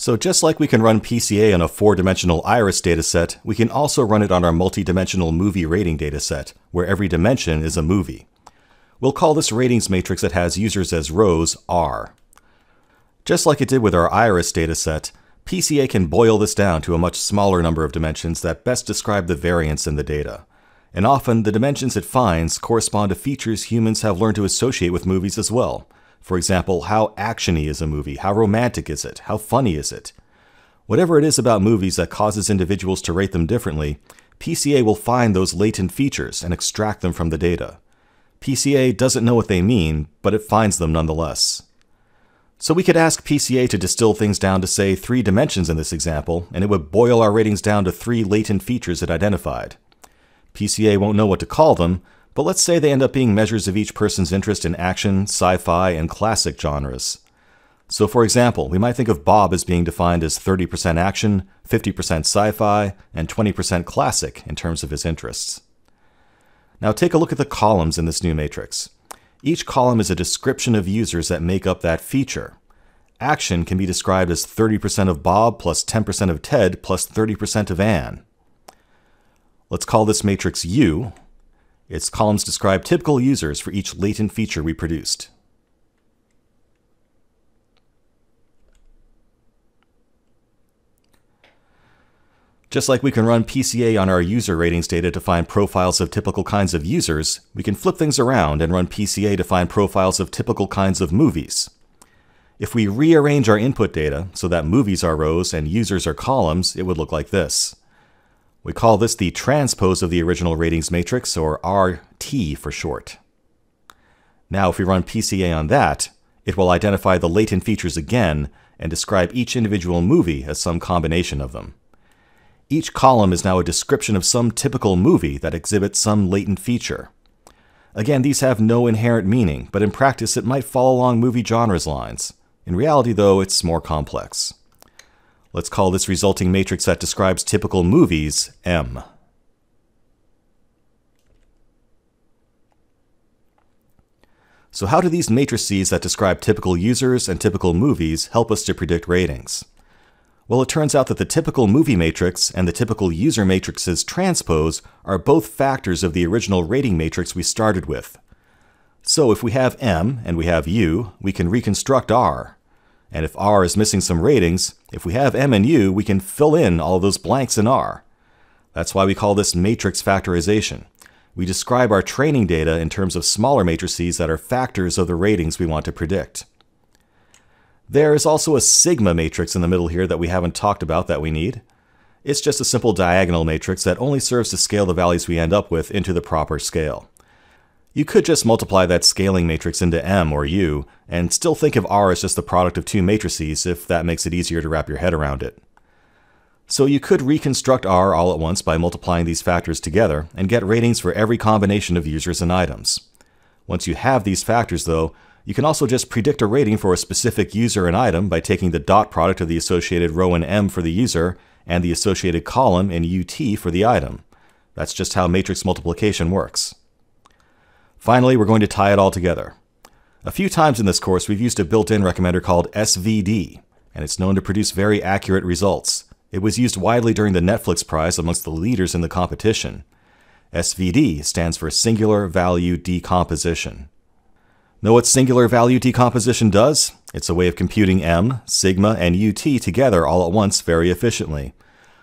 So just like we can run PCA on a four-dimensional iris dataset, we can also run it on our multi-dimensional movie rating dataset, where every dimension is a movie. We'll call this ratings matrix that has users as rows R. Just like it did with our iris dataset, PCA can boil this down to a much smaller number of dimensions that best describe the variance in the data. And often, the dimensions it finds correspond to features humans have learned to associate with movies as well. For example, how action-y is a movie? How romantic is it? How funny is it? Whatever it is about movies that causes individuals to rate them differently, PCA will find those latent features and extract them from the data. PCA doesn't know what they mean, but it finds them nonetheless. So we could ask PCA to distill things down to, say, 3 dimensions in this example, and it would boil our ratings down to 3 latent features it identified. PCA won't know what to call them, but let's say they end up being measures of each person's interest in action, sci-fi, and classic genres. So for example, we might think of Bob as being defined as 30% action, 50% sci-fi, and 20% classic in terms of his interests. Now take a look at the columns in this new matrix. Each column is a description of users that make up that feature. Action can be described as 30% of Bob plus 10% of Ted plus 30% of Anne. Let's call this matrix U. Its columns describe typical users for each latent feature we produced. Just like we can run PCA on our user ratings data to find profiles of typical kinds of users, we can flip things around and run PCA to find profiles of typical kinds of movies. If we rearrange our input data so that movies are rows and users are columns, it would look like this. We call this the transpose of the original ratings matrix, or RT for short. Now if we run PCA on that, it will identify the latent features again and describe each individual movie as some combination of them. Each column is now a description of some typical movie that exhibits some latent feature. Again, these have no inherent meaning, but in practice it might follow along movie genres lines. In reality, though, it's more complex. Let's call this resulting matrix that describes typical movies M. So how do these matrices that describe typical users and typical movies help us to predict ratings? Well, it turns out that the typical movie matrix and the typical user matrix's transpose are both factors of the original rating matrix we started with. So if we have M and we have U, we can reconstruct R. And if R is missing some ratings, if we have M and U, we can fill in all those blanks in R. That's why we call this matrix factorization. We describe our training data in terms of smaller matrices that are factors of the ratings we want to predict. There is also a sigma matrix in the middle here that we haven't talked about that we need. It's just a simple diagonal matrix that only serves to scale the values we end up with into the proper scale. You could just multiply that scaling matrix into M or U, and still think of R as just the product of 2 matrices if that makes it easier to wrap your head around it. So you could reconstruct R all at once by multiplying these factors together and get ratings for every combination of users and items. Once you have these factors, though, you can also just predict a rating for a specific user and item by taking the dot product of the associated row in M for the user and the associated column in UT for the item. That's just how matrix multiplication works. Finally, we're going to tie it all together. A few times in this course, we've used a built-in recommender called SVD, and it's known to produce very accurate results. It was used widely during the Netflix Prize amongst the leaders in the competition. SVD stands for Singular Value Decomposition. Know what singular value decomposition does? It's a way of computing M, sigma, and UT together all at once very efficiently.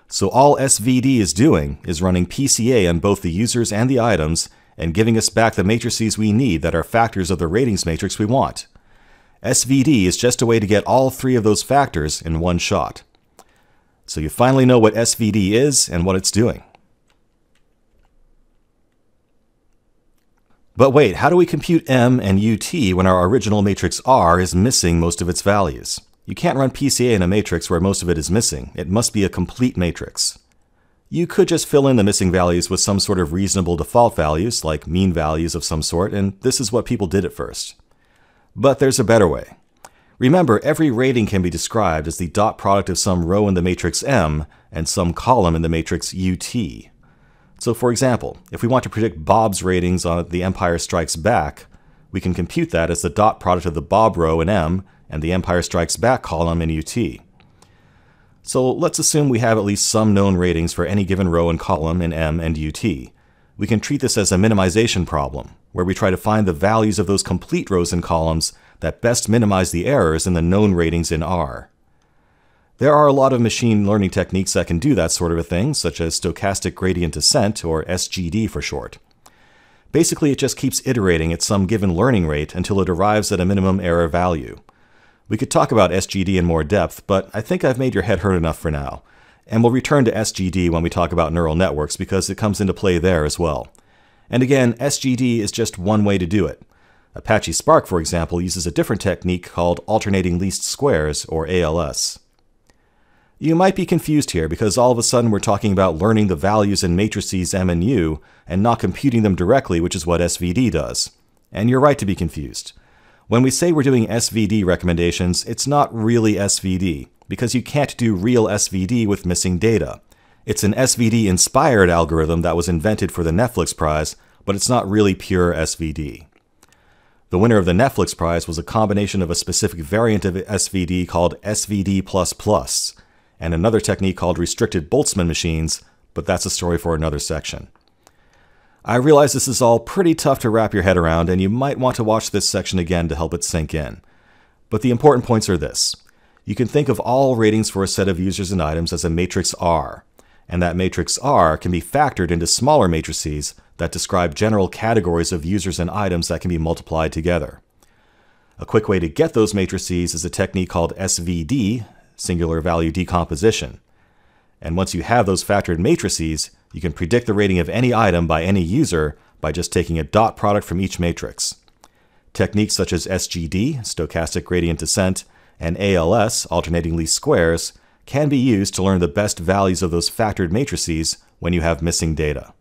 So all SVD is doing is running PCA on both the users and the items, and giving us back the matrices we need that are factors of the ratings matrix we want. SVD is just a way to get all 3 of those factors in one shot. So you finally know what SVD is and what it's doing. But wait, how do we compute M and UT when our original matrix R is missing most of its values? You can't run PCA in a matrix where most of it is missing. It must be a complete matrix. You could just fill in the missing values with some sort of reasonable default values, like mean values of some sort, and this is what people did at first. But there's a better way. Remember, every rating can be described as the dot product of some row in the matrix M and some column in the matrix UT. So for example, if we want to predict Bob's ratings on The Empire Strikes Back, we can compute that as the dot product of the Bob row in M and the Empire Strikes Back column in UT. So let's assume we have at least some known ratings for any given row and column in M and UT. We can treat this as a minimization problem, where we try to find the values of those complete rows and columns that best minimize the errors in the known ratings in R. There are a lot of machine learning techniques that can do that sort of a thing, such as stochastic gradient descent, or SGD for short. Basically, it just keeps iterating at some given learning rate until it arrives at a minimum error value. We could talk about SGD in more depth, but I think I've made your head hurt enough for now. And we'll return to SGD when we talk about neural networks, because it comes into play there as well. And again, SGD is just one way to do it. Apache Spark, for example, uses a different technique called alternating least squares, or ALS. You might be confused here, because all of a sudden we're talking about learning the values in matrices M and U, and not computing them directly, which is what SVD does. And you're right to be confused. When we say we're doing SVD recommendations, it's not really SVD, because you can't do real SVD with missing data. It's an SVD-inspired algorithm that was invented for the Netflix Prize, but it's not really pure SVD. The winner of the Netflix Prize was a combination of a specific variant of SVD called SVD++, and another technique called restricted Boltzmann machines, but that's a story for another section. I realize this is all pretty tough to wrap your head around, and you might want to watch this section again to help it sink in. But the important points are this. You can think of all ratings for a set of users and items as a matrix R, and that matrix R can be factored into smaller matrices that describe general categories of users and items that can be multiplied together. A quick way to get those matrices is a technique called SVD, singular value decomposition. And once you have those factored matrices, you can predict the rating of any item by any user by just taking a dot product from each matrix. Techniques such as SGD, stochastic gradient descent, and ALS, alternating least squares, can be used to learn the best values of those factored matrices when you have missing data.